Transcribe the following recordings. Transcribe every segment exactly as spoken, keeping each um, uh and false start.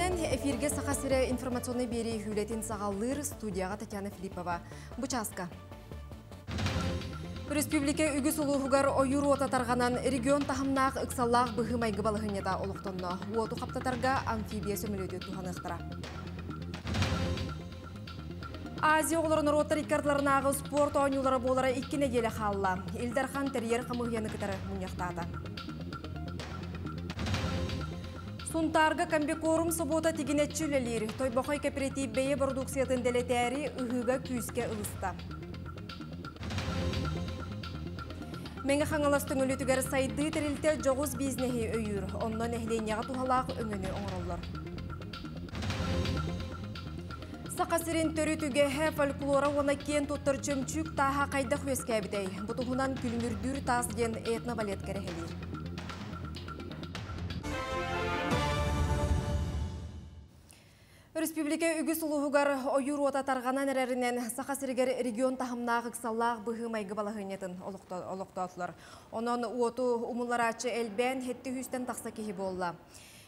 Менен эфирге саха сире информационный бери хүлетин сағалыр студияға Татьяна Филиппова. Бучаска. Республика Үгісулуғығар ойыру отатарғанан регион тахымнақ ұқсаллақ бұғы майғы балығынеда олықтынна. Уоту қаптатарға амфибия сөмілеуде тұханықтыра. Азия оларының роттар иккардыларынағы спорт ойнулары болары иккене елі қалла. Илдархан терьер қамығияны кітары мұнияқтады. Сунтарга комбикорум суббота тигинетчүлелер. Тойбохой кооператив бейе продукциятын делетери үгігі күйіске ұлыста. Менгі қаңаластың өлетігер сайды терілте жоғыз бизнеге өйір. Оннан әхленеға тұхалақ өңіні оңырылыр. Сақасырын төрітіге әп фольклора оны кен тұттыр чөмчүк таға қайда құеске әбдей. Бұтығынан күлмірдүр таз ден этнобалет кәрігелер. Республика Үгісулуғығар ойыр отатарғанан әрәрінен сақасыргер регион тахымнағы қысаллағы бұғы майғы балағынетін олықтатылар. Онын уоту умыларачы әлбән хетті хүстен тақса кейі болла.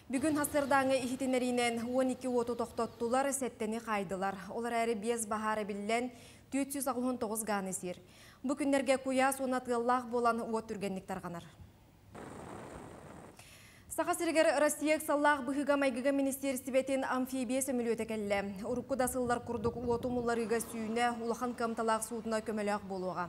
Бүгін хасырдаңы ихетінерінен он екі уоту тоқтаттылар сәттені қайдылар. Олар әрі бес бағары білілен төрт жүз тоқсан тоғыз ғаны сер. Бүкіндерге көяс онатыллағы болан уот түргенліктарғанар. Сақасыргер Россия саллақ бұғыға майғыға министерістібетін амфибия сөмілеуті кәлі. Урыққы дасылдар күрдік ұлатымыларыға сүйіне ұлақан қамталақ суытына көмеліғ болуға.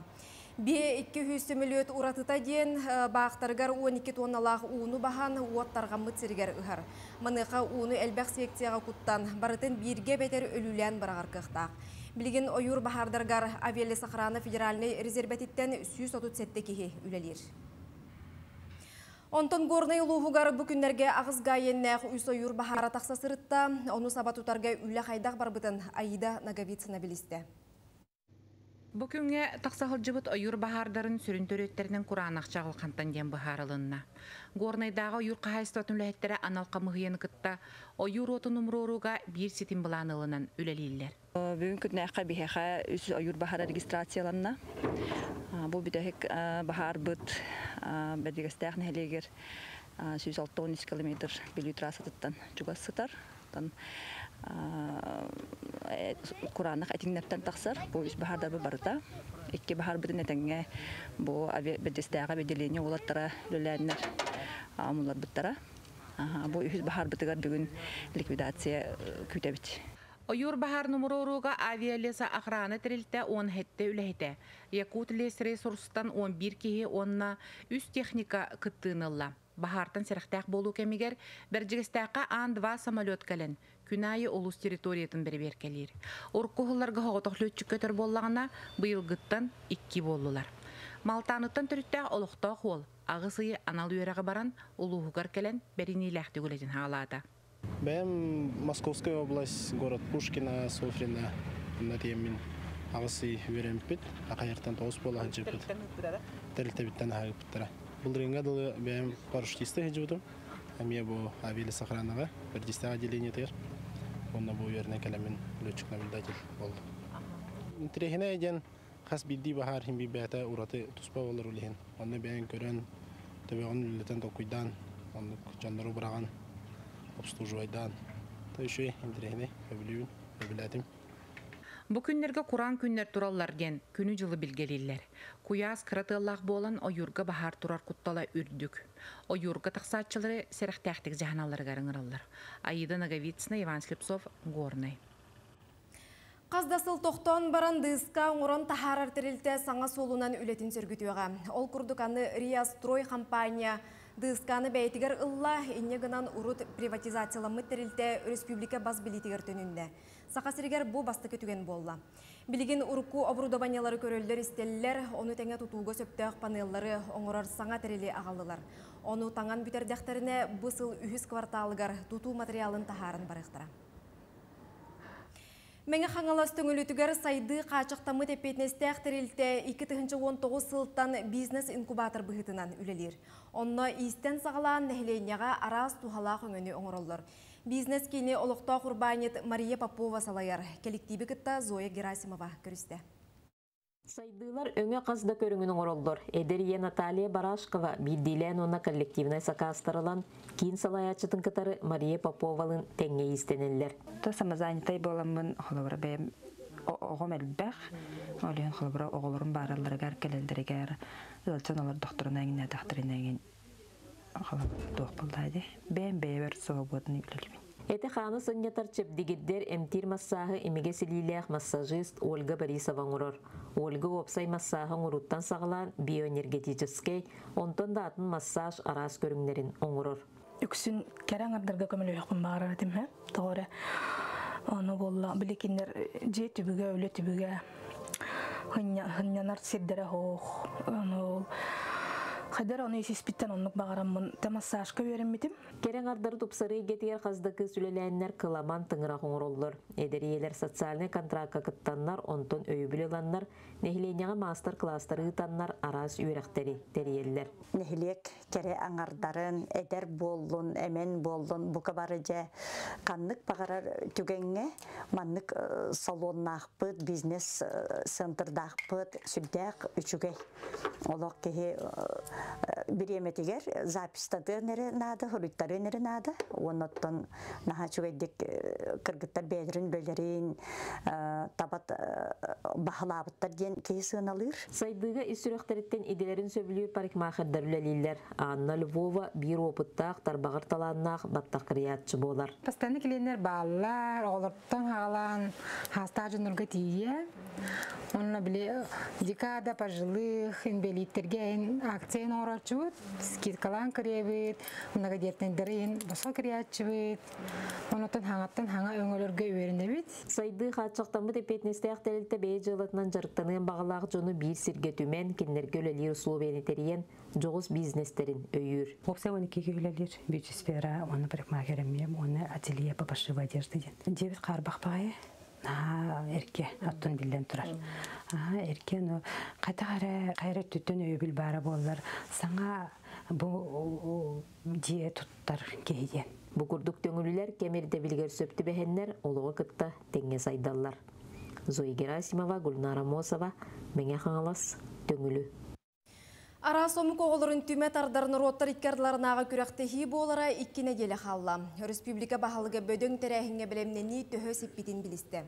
Бе-екі сөмілеуті ұратыта ден бағықтарғар он екі тонналақ ұны баған ұаттарға мұтсергер ұғар. Мұныға ұны әлбәқ секцияға құттан барытын бірге бәтер өлілен барағар қықтақ. Білген ойыр бағардарғар авиалы сақыраны федеральный резерваттеттен сто тридцать сеттекеге үлелер. Онтон горны улуғығар бүкіндерге ағызғайыннәқ үйсойыр бағара тақса сырытта, оны сабатутарға үлі қайдақ барбытын Аида Нагавицына білісті. Бүкінге тақсағыл жыбыт ойыр бағардарын сүрінтөр өттерінің құранақшағыл қантанден бағарылынна. Горнайдағы ойыр қағайстатын үліхеттері аналқа мұғияны күтті, ойыр отын ұмыруыруға бір сетім бұланылынан үлелейлер. Бүгін күтіне әққа бейхеға үз ойыр бағара регистрацияланна. Бұл бидәхек бағар бұт бәдігістәғін әлегер сто алтьдесят километр білі трасатыттан жүгасытар. Құранық әтіңнәптен тақсар, бұл үз бағардар бұл барыта. Екі бағар бұтын әтіңге бұл бәдістәға бәделіне олаттара лөләнер амулар бұттара. Бұл үз бағар бұтығар бүгін ликвидация күйтә біт. Ойыр бағар нұмыры ұруға авиалеса ақыраны тірілті он әтті үләйті. Якут лес ресурстан он бір кейі онына үз техника күттіңілі. Бағартын сәріқтәқ болу кәмігер, бәрджігістәққа ан-два самолет кәлін, күнайы олыс территориятын бірбер кәлер. Орқығыларға ғоғытық лөтчі көтір боллағына бұйылғыттан икки болулар. Малтаныттан түріттәқ олықтақ ол, ағысыйы анал үйеріға баран ұлығығар кәлін бәріне Бәм Московская область, город Пушкина, Софрина, Натьямин, ағысы өрем піт, ақайыртан тоғыз болаға жеп піт. Тәрілті біттен ағы піттіра. Бұл рейнгадылы бәм паруштисті ғеджі бұтым, әме бұл авиалы сақыранаға, бірдесті аделене тәр. Онна бұл өріне кәлемін лөтчік навілдател болды. Тірехіне әден қас білді бағар химби бәті ұраты тұспа болыр өліген. Онна бәң көрін төбеғын үлілітен тоқуйдан, онлық жандару бұраған. Бүкіндерге құран күннер тураллар ген, күні жылы білгелелер. Куяс қыратыллақ болан ойырға бағар тұрар құттала үрдік. Ойырға тұқсатшылары сәріқтәқтік жағаналары ғарыңыралар. Аида Нагавицына, Иван Слепцов, Горнай. Қаздасыл тоқтан барандысқа оңырын тахар әртерілті саңа солынан үлетін сөргітуіға. Ол күрдіканы Риастрой компания Дысканы бәйтігер ұлла, енегінан ұрыт приватизацияланмы тәрілті Республика баз білетігер төнінде. Сақасыргер бұ басты көтіген болла. Білген ұрыққу обрудованиялары көрілдер істелілер, оны тәңе тұтуғы сөптіғ панеллары оңырар саңа тәрілі ағалылар. Оны таңан бүтердәқтеріне бұсыл үхіз кварталығар тұту материалын тахарын барықтыра. Мәңі қаңаластың өлетігер сайды қачықтамы тепетінестәқ тірілті екі мың он тоғыз сылттан бизнес-инкубатор бұғытынан үлелер. Онны истен сағалан нәхленеға араз тұхалақ өңені оңырылыр. Бизнес келіне олықта құрбайнет Мария Попова салайар. Коллективі күтті Зоя Герасимова көрісті. Сайдылар өңө қазда көріңінің оролдор. Эдерия Наталья Барашкова биддилен онна коллективной сакастырылан, кейін салаячытын кытары Мария Поповалын тәңе истенелер. То самозанятай боламын, холовыр бәйім оғым әлбәқ, олен холовыр оғылырын барылырығар, келелдірігер, зөлтен олар докторына әңіне, докторына әңін холовыр доқ болдайды. Бәйім бәйбір соғы бодын ебілілбен. Это ханы сыннятар чепдигиддер эмтир массахы эмигесилилях массажист Ольга Борисова ңурор. Ольга опсай массахы ңуруттан сағылан биоэнергетический, онтон да атын массаж арас көріңдерін ңурор. Үксін кәрәңардарға көмілі өйқін бағыр әдім әм, тоғыры. Оны болла білекіндер же түбіге, өлі түбіге, ғынянар сердері хоқ, оны ол. Хайдар оны есеспеттен онлық бағарамын тамасашқа өрімметім. Керен ардыр тұпсыры кетер қаздықы сүлеләнлер кыламан тыңырақ оңыролдыр. Эдериелер социальный контракқа кыттаннар, онтон өйбілеланнар, нехиленеға мастер-кластары ғытаннар араз үйрақтері дәрелер. Нехилек кере аңардарын, эдер болын, әмен болын, бұқы бары жа қаннық бағарар түгенге, маннық салоннақпыд, бизнес-сынтырдақпыд, сүлдәқ үшіге. Олық кеге береметігер запистады өнері нады, хұрыттары өнері нады. Оныттан наға чүгеддік кіргіттар бәдірін, бөлерін, табат бағылабыттар ден кейсіғын алыр. Сайдыға ісіріқтіріттен иделерін сөбілі парикмахырдар үлелілер. Анна Львова бір опыттақ, тарбағыр таланнақ, баттақ кіриятшы болар. Пастаны келендер балылар, олырттан қалан, хастажын үргі тие. Онына біле декада пажылық, инбелиттерген акциян орачуыт, скидкалан кіребет, оннаға дертендерін баса кіриятчыбет, онытын хаңаттан хаңа өңілерге өрінебет. Сайды қатшықтамы депетнестеяқ тәлілті бәй жылытынан жарықтанын бағалақ жоны бір сірге түмен кенлерге өлелер словенетериен жоғыз бизнестерін өйір. Опсай оны кеге өлелер, бюджет сфера, оны парикмахерімем, оны ателье бабашы вадерді ден. Девет қарбақ бағай. Эрке аттон билден турар. Эрке кайта кайрат түтөн өйбүл баары боллар. Саңа бу дие туттар кейден. Букурдук төңүлүлөр кемерде билгер сөптү бэхеннер олого кытта теңге сайдаллар. Зоя Герасимова, Гульнара Мосова, Меңе Хаңалас, төңүлү. Арас омық оғылырын түмет ардарын роттар иткардыларынаға күрәқті хиб олара иккіне келі қалла. Республика бағалығы бөдің тәрәхіңе білемнені түхі сеппетін білісті.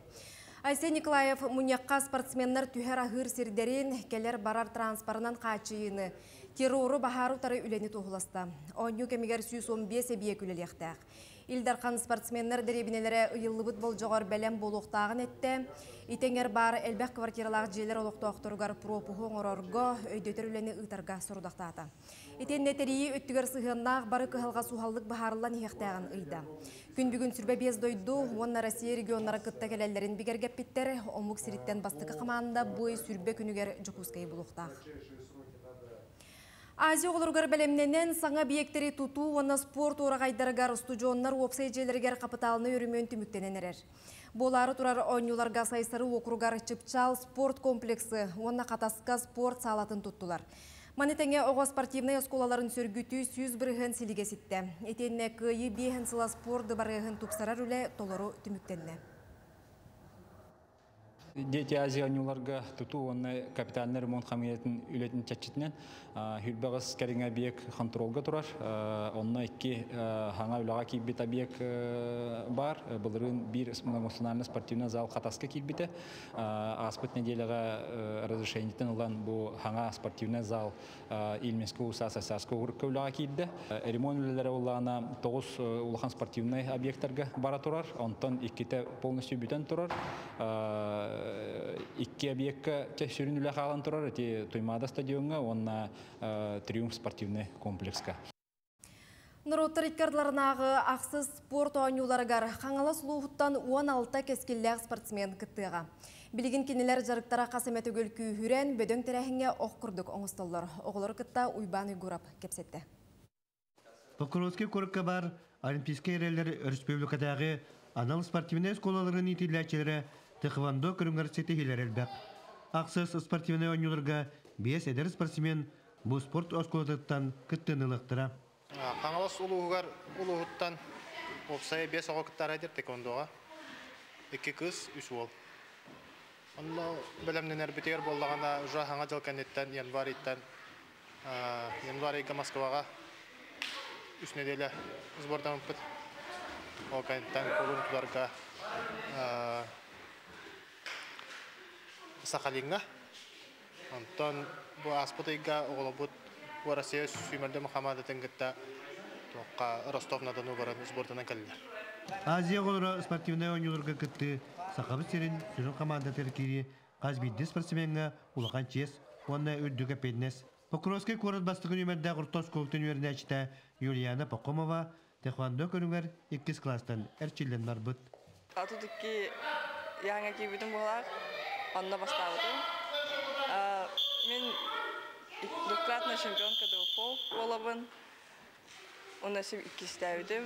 Айсен Николаев мұнияққа спортсменнар түхер ағыр сердерін келер барар транспарынан қачыйыны. Терроры бағару тары үлені тұғыласты. Онью кәмегер сто он бес әбие күлелектәқ. Илдарқан спортсменнер дәребінелері ұйылыбыт бол жоғар бәлем болуқтағын әтті. Итенгер бар әлбәқ квартиралақ желер олықты оқтырғар пропуғын орорғы өйдетер үлені ұйтарға сұрудақтады. Итен нәтәрейі өттігер сұғыннақ бары күхалға суғалдық бағарылан ехтәғын ұйда. Күн-бүгін сүрбе без дойду, онна Россия регионлары күтті кәләлерін бігергеп петтер, омық сиреттен бастықы қаманында бұй сүрбе күнігер жүкускай болуқтақ. Азия олырғыр бәлемненен саңа бейектері тұту, оны спорт орағайдарығар студионлар опсай желергер қапыталыны өрімен түміктенен әрер. Болары тұрар ойныларға сайсары оқырғар Чыпчал спорт комплексі, оны қатасқа спорт салатын тұттылар. Манетенге оға спортивны осколаларын сөргіті сто бірін селігесетті. Етенне күйі бейін сыла спорты барығын тұпсарар үлі толыру түміктенне. Дети Азия нюларга туту онны капитальный ремонт хамиятын үлетін чәтчетінен үлбағыз кәріңе бейек қантыролға тұрар. Онны екі ғана үліға кейбет әбейек бар. Бұлырын бір эмоциональный спортивный зал қатасқа кейбеті. Аспыт неделіға разрешенетін ұлан бұл ғана спортивный зал Илменскі ұсасы сәскі ғырыққа үліға кейді. Ремонт үлілері ұлағына тоғыз ұлған спортивный объекттарға бара тұрар. Онтан екеті полностью бүтен тұрар. Икки объекка чәшүрін үлі қалан тұрар, әте Туймада стадионға, онына Триумф спортивный комплексқа. Нұроттар иткардыларынағы ақсыз спорт оңюларығар қаңалас ұлығыттан он алты кескелләғ спортсмен күттіға. Білген кенелер жарықтара қасымет өгіл күйірен бөдің тәрәхіңе оқ күрдік оңыстылыр. Оғылыр күтті ұйбан үйгұрап кепсетті. Покровский көрікке бар олимпийский рәлері республикадағы анал спортивный школаларын итиләтшілері Тықвандо көрімгер сетігілер әлбәқ. Ақсыз спортивный ойныларға бес әдір спортсмен бұл спорт осколатықтан күттініліктіра. Қаңалас ұлығығар ұлығыттан ұлғысайы бес оғы күттар әдір текондоға. екі қыз, үш ол. Онно белемнен арбитер боллагана уже ханга жалканеттен январьтен январьга Москвага үч неделя сбордан пыт окантан колун тударга Сахалинга онтон бу аспытыга оголобут бу Россия сүймөлдө Мухаммадтен кетте тока Ростовнадан убаран сбордан келдер. Азия голора спортивная универга кетти Сахабсерин сюжет команда теркири Казбидис спортсменга улахан чес онна өддүгө педнес. Покровский город бастыгынымда Гуртовсков университетинде Юлияна Пакомова тэхвондо көрүнгөр эки класстан эрчилен нарбыт. Атудыкки яңа кибидин булар онна басталды. А мен двукратная чемпионка ДОФО болобун. У нас эки стабиды.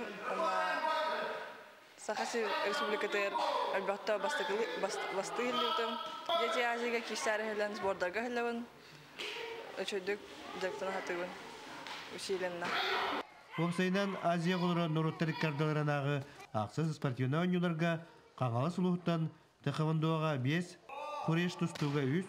Сахаси республика тер Альберта бастыгылы бастыгылдым. Дети Азияга киштары хелен сбордага хелен. Очойдук директорна хатыгын усиленна. Обсайдан Азия голора нуруттар кардаларанагы аксыз спортивна ойнолорга кагалы сулуктан тэхэвондога бес, куреш тустуга үч,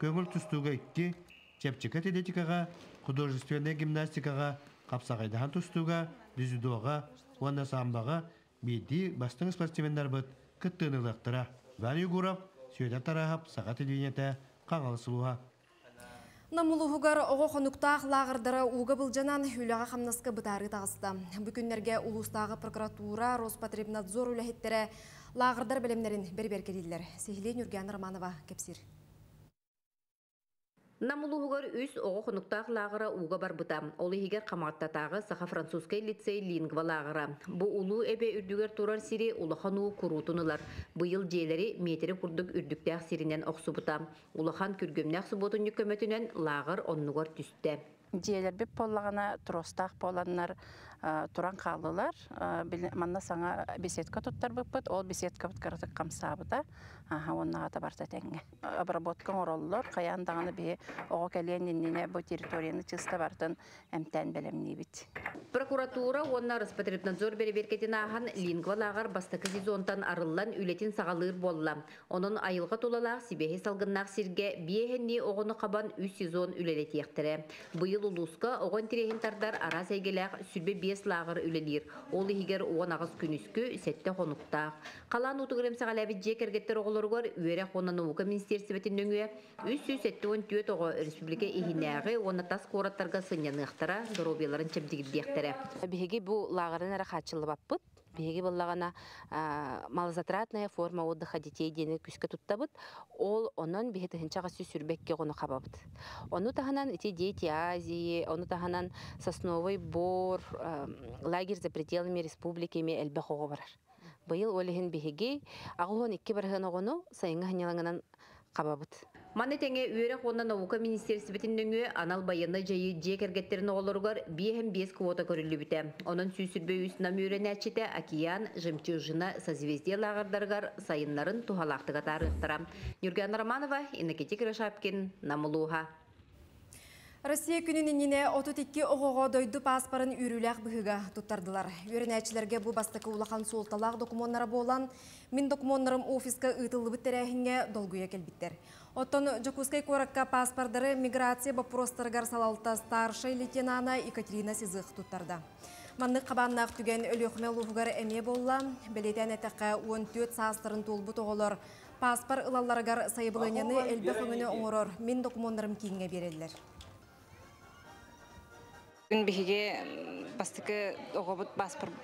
көңүл тустуга эки, чепчик атлетикага, художественная гимнастикага, капсагайдан тустуга, дзюдога, уанна самбага Биди бастың спортсмендер бит кыттыны лактыра. Вали Гуров сөйдә тарахап сагат дөньяда каңалсылуга. Намулугар огохонуктах лагырдыра уга булжанан хүләгә хамнаска бытары тагысты. Бу көннәргә улустагы прокуратура, Роспотребнадзор үләһеттере лагырдар белемнәрен бер-бер килделәр. Сәхиле Нурган Романова кепсир. Намулугар үз огохонуктах лагыра уга бар бытам. Ол егер каматтатагы Саха французский лицей лингва лагыра. Бу улуу эбе үрдүгөр турар сири улахану курутунулар. Быйыл жээлери метри курдук үрдүктәк сиринен оксубута. Улахан күргөмнәк субутун көмөтүнөн лагыр оннугар түстө. Жээлер беп поллагана тростак поланнар туран калылар. Манна саңа беседка туттар быппыт, ол беседка быткарытык камсабыта. Оннага да барта теңге. Обработка ороллор каяндаганы бе ого келенинне бу территорияны чыста бартын эмтен белемни бит. Прокуратура онна Роспотребнадзор берберкетин ахан лингва лагар бастакы сезонтан арыллан үлетин сагалыр болла. Онун айылга тулалак сибеһи салгыннак сирге биэһенни огону кабан үч сезон үлелетиэхтере. Улуска огон тирехин тардар ара сәйгеләк сүлбе бес лагыр үлелир. Ол егер он агыз күнүскү сәтте хонуктак. Калан утугрем сагалабит же кергеттер оголоргор үере хонаны ука министерстветин дөңүе үч жүз сексен төрт ого республика ихинәгы оны тас кораттарга сыннан ыктара доробеларын чемдигип дехтере. Биһиги бу лагырын ара хачылы баппыт. Биһиги буллагана малозатратная форма отдыха детей дене күскө туттабыт. Ол онон биһи тыгынчага сүрбекке гону кабабыт. Ону таханан эти дети Азии, ону таханан Сосновый Бор, лагерь за пределами республиками элбехого барар. Быйыл олехин биһиги агуон икки барган огону сайынга ханяланганан кабабыт. Маны теңе үрек онна наука министерстветин дөңүе анал байыны жайы жекергеттерин оғылырғар биэм бес квота көрілі біте. Оның сүйсірбе үйсінам үйрен әтшеті Океан, Жемчужина, Созвездие лағырдарғар сайынларын тухалақтыға тарықтыра. Нюрган Романова, Иннакетик Рашапкин, Намылуға. Россия күнінің ене отыз екі оғыға дойды паспарын үріләк бұғыға тұттардылар. Өрінәчілерге бұл бастықы ұлақан солталақ документары болан, мен документарым офисқа ұйтылы біттірәхінге долгуя келбіттер. Оттон Джокускай қоракқа паспардары миграция бапростарғар салалта старшай лейтенана Екатерина Сизық тұттарды. Манны қабаннақ түген өліқме ұлығығар әме болла, білетен әтіққа он төрт састырын толбы тоғылыр. Паспар ұлаларығар сайбылынені әлбі қүміні оңырыр. Мен документарым кейінге берелілер. Күн беге бастыкы огобут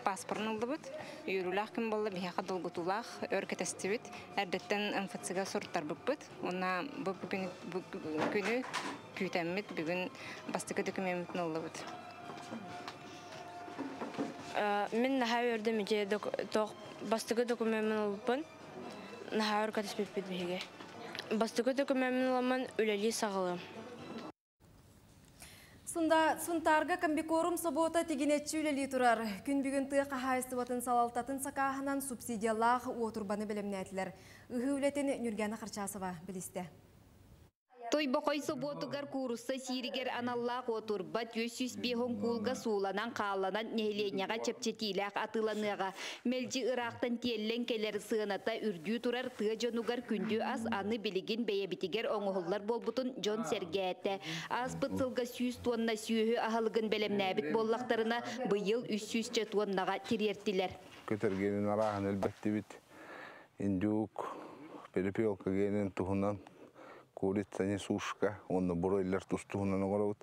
паспорнул дыбыт, үйрүләк кем болла беге кадылгы тулах, өркетәсте бит, әрдеттен МФЦ-га сорттар быппыт, онна бүгүнү күйтәммит, бүгүн бастыкы документін олды бұд. Мен наха өрді мүде бастыкы документін олыпын, наха өркетес бітпіт беге. Бастыкы документін оламан өләли сағылы. Сунтарга комбикорум собота тегенетчі үлелі тұрар. Күн бүгін тұй қағайысты батын салалтатын сақағынан субсидиялағы отурбаны білімнәтілер. Үгі үлетін Нүргені Қарчасова білісті. Той бахой соботугар курусса сиригер аналлах отур бат юсюс бехон кулга суланан каланан нехленяга чепчетилях атыланыга мелжи ырактан теллен келер сыната үрдүү турар тыжонугар күндү аз аны билигин бейебитигер оңохоллар болбутун Джон Сергеете аз бытылга сүүс тонна сүүһү ахалыгын белемнәбит боллактарына быйыл үс жүз тоннага тирертилер. Көтөргенин арагын элбетте бит индюк перепелка генин тугунан курица несушка, он на бройлер тусту на нагород,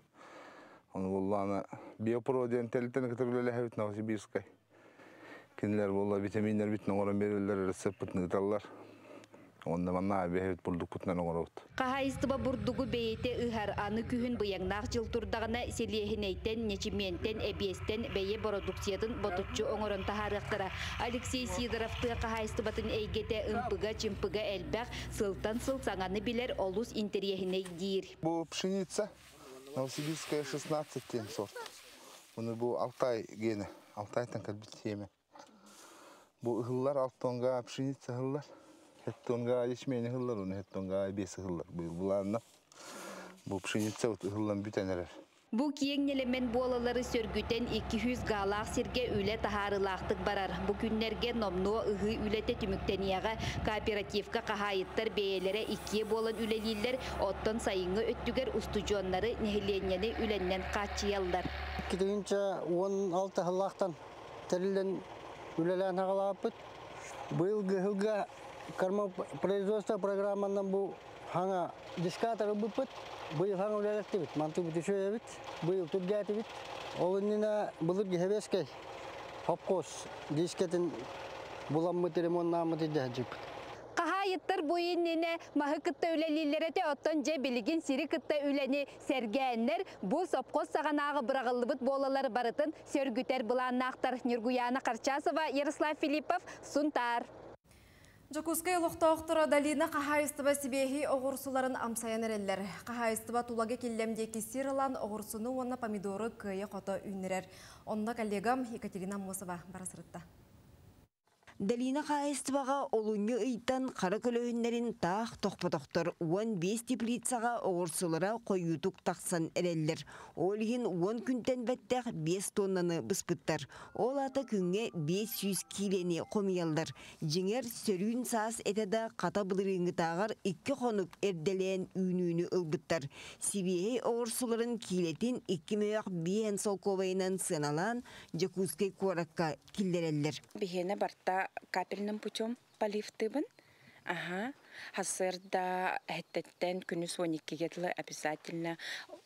он волла на биопродиан телетен, который лежит на Новосибирской, кинлер волла витаминер вит на городмерилер рецепт не таллар. Он на ванна объявит бурдукут на нагород. Кахаистба бурдугу бейте ихар аны күхін бұяңнақ жылтурдағына селехінейтен, нечіментен, әбестен бәйе бородукциятын ботучу оңырын тахарықтыра. Алексей Сидоровты кахаистбатын әйгеті ұмпыға, чымпыға әлбәқ сылтан-сыл саңаны білер олус интерьехіне дейір. Бұл пшеница Новосибирская шестнадцать тен сорт. Бұны бұл Алтай гені, Алтайтан кәлбет теме. Бұл ғыллар, Алтонға пшеница ғыллар. Хеттонга ячмени хыллар, он хеттонга беси хыллар. Буларна, бу пшеница вот хыллан бүтәнерер. Бу киеңнелемен болалары сөргүтен эки жүз галақ серге үле тахарылақтық барар. Бу күннерге номно ұғы үлеті түміктенияға кооперативка қағайыттар бейелері ике болын үлелелер, оттон сайыңы өттігер ұстыжонлары нехленені үленнен қачиялдар. Кетігінші он алты ғалақтан тәрілден үлелен ағалапыт. Бұйылғы производство программа нам был хана дискатор был пыт, был хана улетевит, манту был еще вид, был тут гатевит, он на был гигабеской, обкос дискетен была мы телемон нам это дядюк. Кахайттар буйнине махыкта улелилерете оттан жебилигин сирикта улени сергенлер бу обкос саганага бырагылбыт болалар барытын сергүтер буланактар Нургуяна Карчасова, Ярослав Филиппов, Сунтар. Жокускай лохтоохтора далина кахайстыба сибехи огурсуларын амсаянерелер. Кахайстыба тулаге келлемдеки сирылан огурсуну онна помидоры кыя кото үнерер. Онна коллегам Екатерина Мосова барасырытта. Далина кахайстыбага олуңы ыйттан кара көлөһүннерин таах тохпотохтор он бес теплицага огурсулара койютук таксан эреллер. Олгин он күнтен беттех бес тоннаны быспыттар. Ол ата күнге бес жүз килени комиялдар. Жеңер сөрүн саас этеда ката былырыңы тағар икки хонук эрделен үйнүйні ылбыттар. Сибиэй огурсуларын килетин икки мөяк биен солковайынан сыналан Жакузкай коракка киллереллер. Бихене барта капельным путем полив тыбын. Ага. Хасырда хеттеттен күнүс он эки гетлы обязательно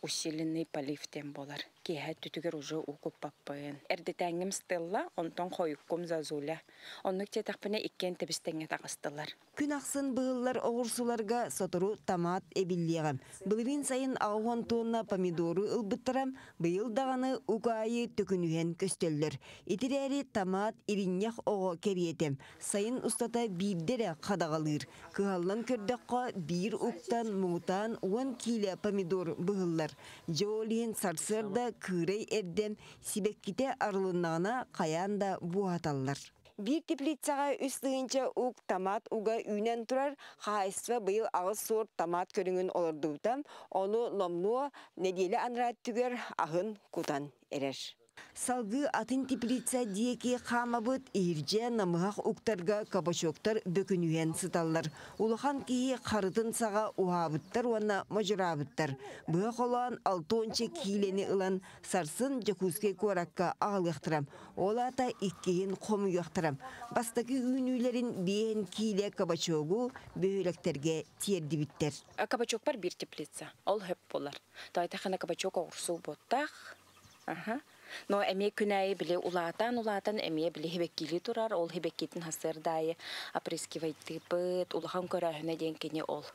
усиленный полив тем болар. Кеха түтүгер уже укуп баппын. Эрдетәңім стылла, онтон хойуккум зазуля. Оннық тетақпіне иккен тебістенге тағыстылар. Күн ақсын бұғыллар оғырсуларға сотыру тамат әбілдеғам. Бұлырин сайын ауған тонна помидоры ұлбыттырам, бұйылдағаны ұқайы түкінуен көстелдер. Итерәрі тамат ириннях оғы керетем. Сайын ұстата бейдері қадағалыр. Кыһаллан көрдәккә бир уктан муңтан он киле помидор быһыллар. Жолин сарсырда кырый эрдем сибекките арылыннана каян да буаталлар. Бир теплицага үстүнчө ук тамат уга үйнен турар. Хайсва быйыл агыс сорт тамат көрүнгөн олордуктан, аны номно неделе анрат түгөр агын кутан эрер. Салгы атын теплица диеки хамабыт ирже намыхах уктарга кабачоктар бөкүнүен сыталлар. Улахан кии харытын сага ухабыттар уана мажырабыттар. Быхах олан алтончы килени ылан сарсын Жакузкай коракка ағылықтырам. Олата иккейін қому яқтырам. Бастаки үйнүйлерін бейін кийле кабачогу бөйлектерге тердибиттер. Кабачок бар бир теплица. Ол хөп болар. Тайтахана кабачок ауырсу боттақ. Ага. Но әме күнәйі біле улатан-улатан әме біле хебеккелі тұрар, ол хебеккетін хасырдайы апрескевайды бұд, улахан көрәхіне денкені ол.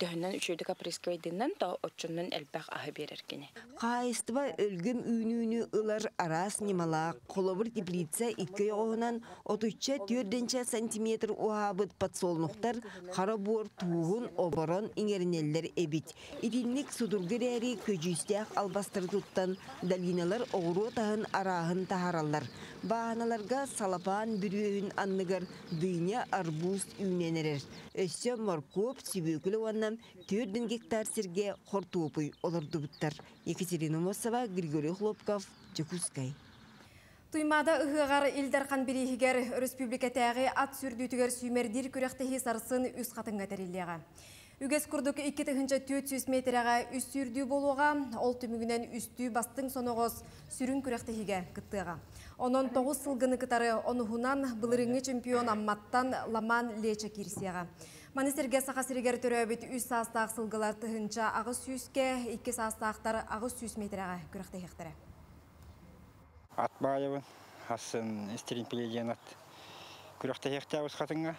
Дөхінен үшердік апрескевайдынан та отчынның әлбәқ ағы берергені. Қайыстыба өлгім үйіні-үйіні ұлар арас немалақ, қолабыр теплица иткөй оғынан отыз төрт сантиметр уағабыт патсолнуқтар, қарабор туғын оборон иңерінеллер әбіт. Иринлік судургер әрі көжістіяқ албастыр тұттан, далиналар оғыру тағын арағын тағаралар. Бағаналарға салапан бүрі өн анныгар дүйне арбуз үйненерер. Өссе моркоп сүйбекілі уаннан болған төрт миң гектар серге қортуопый оларды бұттар. Екатерина Мосова, Григорий Хлопков, Чекускай. Туймада ұғығар Илдархан Берегер республикатағы ат сүрдетігер сүймердер көріқтегі сарысын үз қатынға тәрелеға. Үгес күрдік екі мың төрт жүз метріға үз сүрді болуға, ол түмігінен үсті бастың соноғыз сүрін көріқтігіге күттіға. Оның тоғыз сылғыны күтары онығынан бұлырыңы чемпион амматтан Ламан Лече керсеға. Манесерге сақасырегер түрәбет үз састақ сылғылар тұхынша ағыз сүзге, екі састақтар ағыз сүз метріға көріқтігіқтірі. Атбаевын, асын істерін пілеген ат күріқті хекті ауыз қатынға.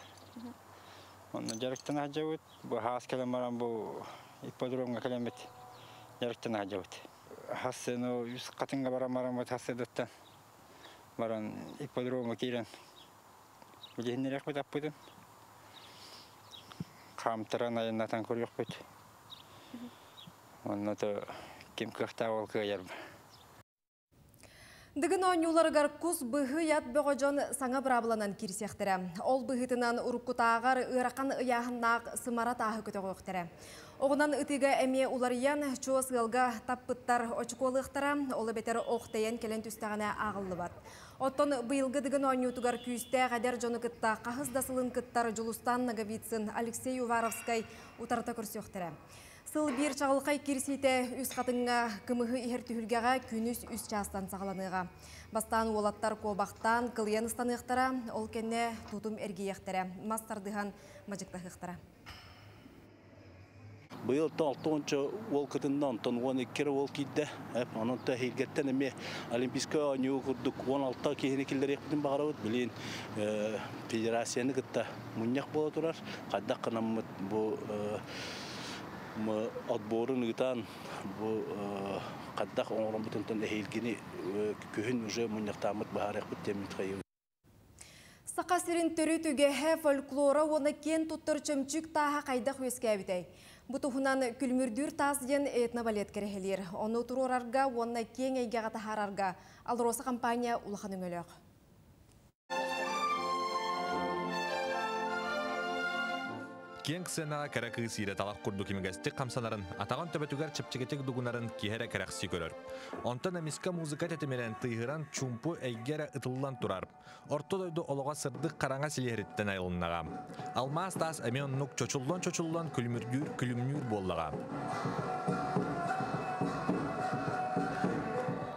Оны жарықтан ғаджауыд, бұл ғаз кәлем барам бұл ипподромға кәлем бет жарықтан ғаджауыд. Асын үз қатынға барам-барам бұд ғасы дұттан баран ипподромға кейлен. Бұдегіндер әқ бұд аппыдын. Қамтыран айыннатан көріқ бұд. Оны кем көқті ауыл көйер бұд. Дыгын оңюларғар күз бұғы ят бұғыжон саңа бұрабыланан керсектірі. Ол бұғытынан ұрыққытағар ұйраққан ұяғыннақ сымара тағы көті қойықтірі. Оғынан үтігі әме ұлариян чоғыз ғылға таппыттар өчіколықтыры, олы бетері оқтайын келен түстіғіне ағылы бат. Оттон бұйылғы дыгын оңютығар күйісті ғадер жоны күтті қағыздасылын күттар жұлыстан нағавицин Алексей Уваровскай ұтарта көрсектірі. Сыл бір шағылқай керсейті үз қатынға кіміғы ихер түхілгеға күніс үз частан сағаланыға. Бастан олаттар көбақтан қылияныстан ұқтыра, ол кәне тұтым әрге ектірі. Мастардыған мажықта ұқтыра. Бұл талтончы ол күтінден тоңғаны кері ол кейді. Оның тәхелгеттен әме олимпийскі әне ұқырдық он алты кейіне келдер екпітін бағара өт. Білейін федерацияны күтті мұнияқ бола тұрар. Қаддақ қынамыт бұл мы отборын гитан бу каддах оңром бутунтан эхилгини күһүн уже муннактамыт баарак биттемит кайы сакасырын төрүтүге хэ фольклора оны кен туттур чымчык таа кайда хөскебитей бутугунан күлмүрдүр тас ден этно балет керехелер оны турорарга оны кен эйге гата харарга алроса компания улахан өңөлөк. Кенг сена кәрәкі сирет алақ күрді кемігәсті қамсанарын, атаған төбәтігер чіпчігетік дұғынарын кейірі кәрәксі көрір. Онтан әмескі музыка тәтімелен тұйғыран чумпу әйгері ұтылылан тұрар. Орты дойды олыға сырдық қараңа селереттен айылыннаға. Алмас тас әме оннық чочылдан-чочылдан күлімнүр-күлімнүр болыға.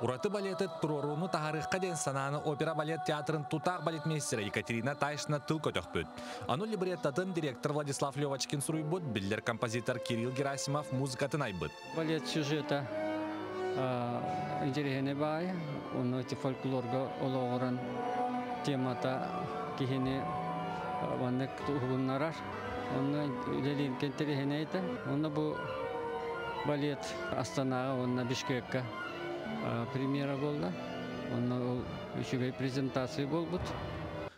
Ураты балеты тұруруны тағарыққа ден сананы опера балет театрын тутақ балетмейстері Екатерина Тайшына тыл көтөк бүт. Ану либреттатын директор Владислав Левачкин сұрый бұд, білдер композитор Кирилл Герасимов музыкатын ай бұд. Балет сюжеті интерегені бай, оны фольклорға олағырын темата кейіне ваннық тұғынларар. Оны үлелейін кентерегені еді. Оны бұл балет Астанаға, оны Бишкекқа премьера болды, оның үшігі презентации болды.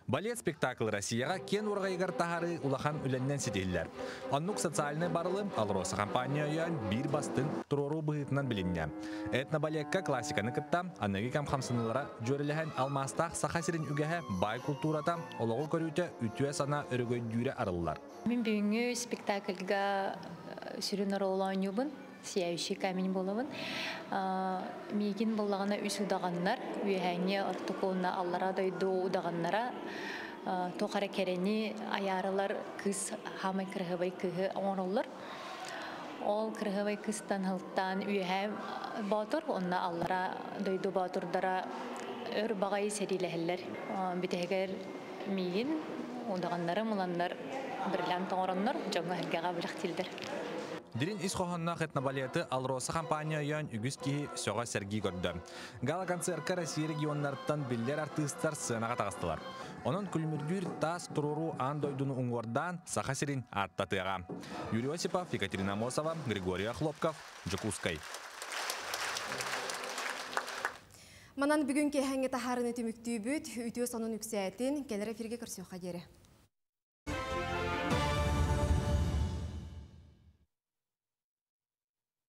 Балет спектаклы Россияға кен орғайғар тағары улахан үләннен сетелілер. Аннық социаліне барылы Алроса компания үйен бір бастың тұрору бұғытынан білінне. Этнобалекқа классиканы күтті, анығы камхамсынылара жөріліген алмастақ сақасырын үгіғі бай культурата олығы көріуті үтіе сана өрігі дүйрі арылылар. Мен бүгінгі спектаклға сүрін орылуын үбін. Сияющий камень болуын. Мегін болағына үс ұдағаннар, үйәне ұртықуына аллара дойды ұдағаннара, тоқара керені аярылар күз хамай кірғывай күгі оңырылыр. Ол кірғывай күзтан ғылттан үйәне батыр, онына аллара дойды батырдара өр бағай сәрелігілер. Бітігер мегін ұдағаннары мұланнар бірлән тоңырыннар, жоңы әлгіға біліқтелдір. Дерин исхоханнақ этнобалеті Алроса компания үйен үгіз кейі сөға сәргей көрді. Гала-концерка Россия регионларыттан білдер артистар сынаға тағыстылар. Оның күлміргүр тас тұруру андойдың ұңғырдан сақасерін арттатыға. Юрий Осипов, Екатерина Мосова, Григорий Хлопков, Джекускай. Манан бүгін кехенге тахарыны түміктүй бүт, үйтіу соның үксәйтін, келері ферге көрсеуға дері.